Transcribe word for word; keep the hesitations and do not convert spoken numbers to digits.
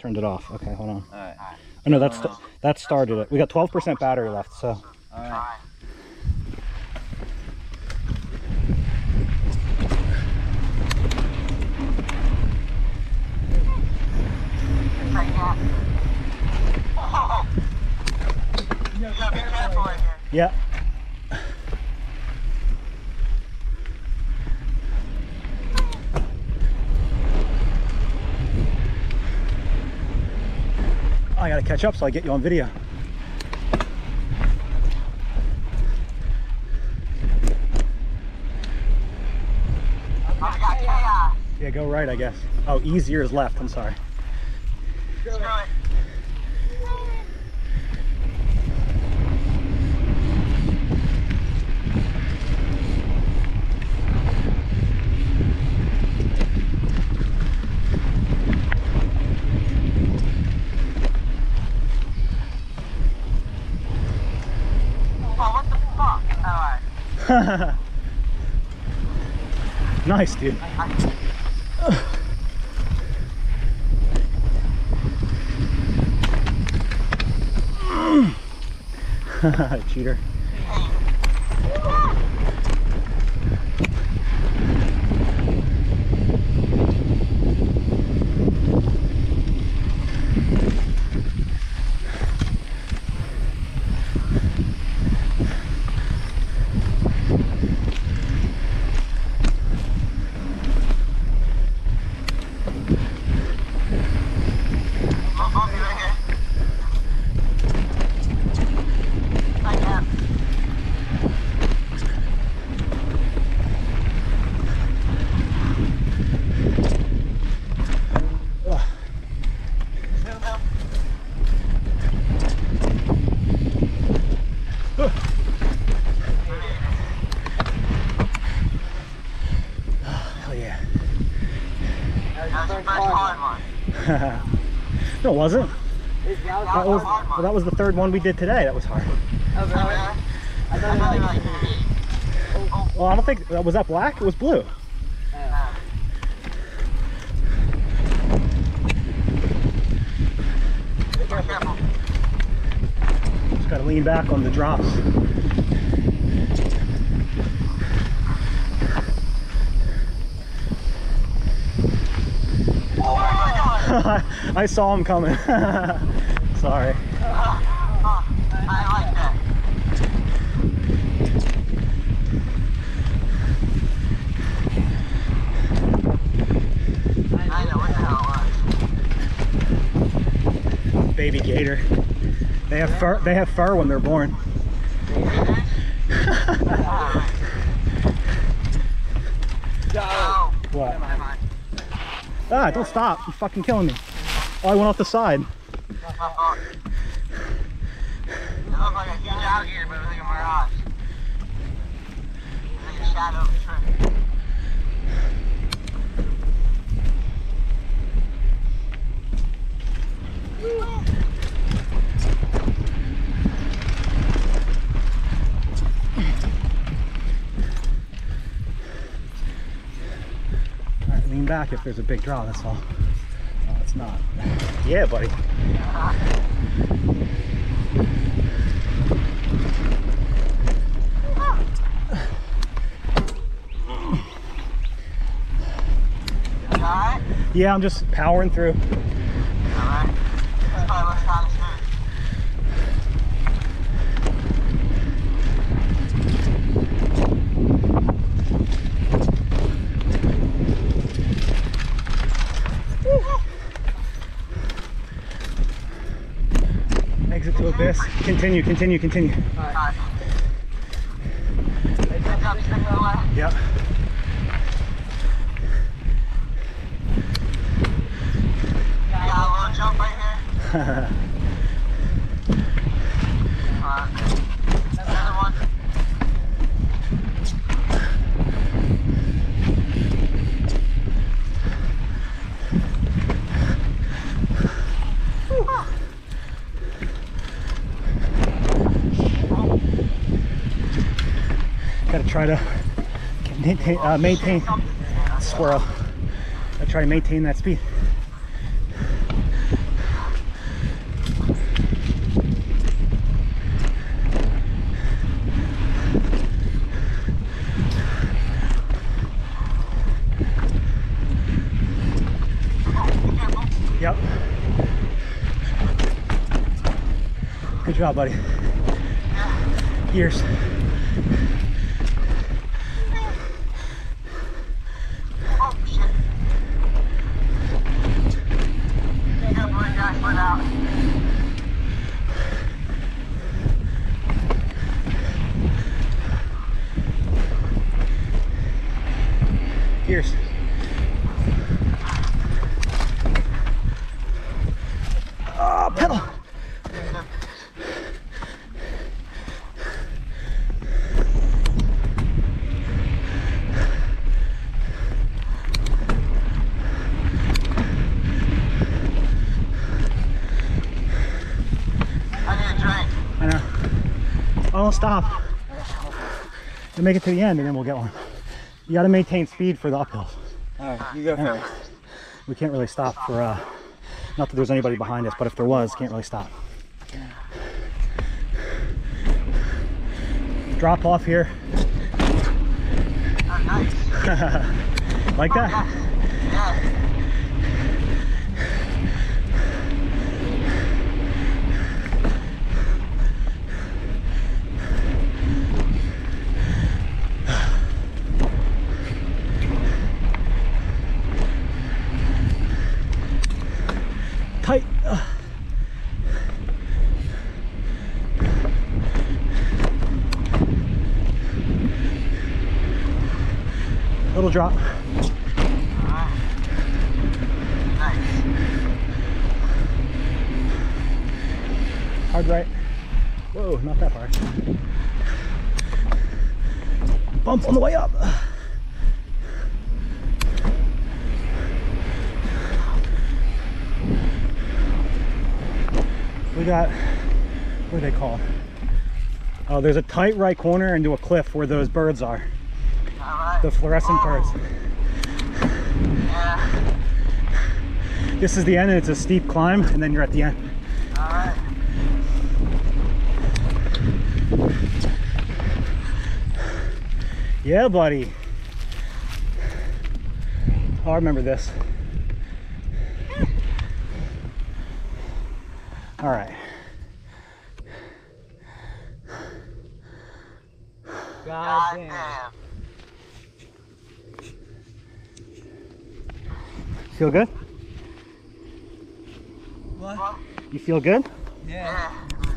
Turned it off. Okay, hold on. All right. Oh no, that's st that started it. We got twelve percent battery left, so. All right. Yeah. I gotta catch up so I get you on video. I got chaos. Yeah, go right, I guess. Oh, easier is left, I'm sorry. Screw it. Nice, dude. Cheater. No, it wasn't. That was, well, that was the third one we did today. That was hard. Well, I don't think that was that black. It was blue. Just gotta lean back on the drops. I saw him coming. Sorry. Uh, uh, I like that. I know what the hell it was. Baby gator. They have fur. They have fur when they're born. No. What? Ah, don't stop, you're fucking killing me. Oh, I went off the side. Lean back if there's a big draw, that's all. No, it's not. Yeah, buddy. Yeah, I'm just powering through. Exit to abyss. Continue, continue, continue. All right. Yep. Got a little jump right here. uh, another one. Gotta try to maintain, uh, maintain swirl. I try to maintain that speed. Yep. Good job, buddy. Years. Here's oh, pedal. I need a drink. I know. I'll stop. We'll make it to the end and then we'll get one. You got to maintain speed for the uphills. All right, you go first. We can't really stop for, uh, not that there's anybody behind us, but if there was, can't really stop. Drop off here. Oh, nice. Like that? Tight. Uh. Little drop. Uh, nice. Hard right. Whoa, not that hard. Bump on the way up. We got, what are they called? Oh, there's a tight right corner into a cliff where those birds are. Right. The fluorescent oh. birds. Yeah. This is the end and it's a steep climb and then you're at the end. All right. Yeah, buddy. Oh, I remember this. All right. God damn. Feel good? What? You feel good? Yeah.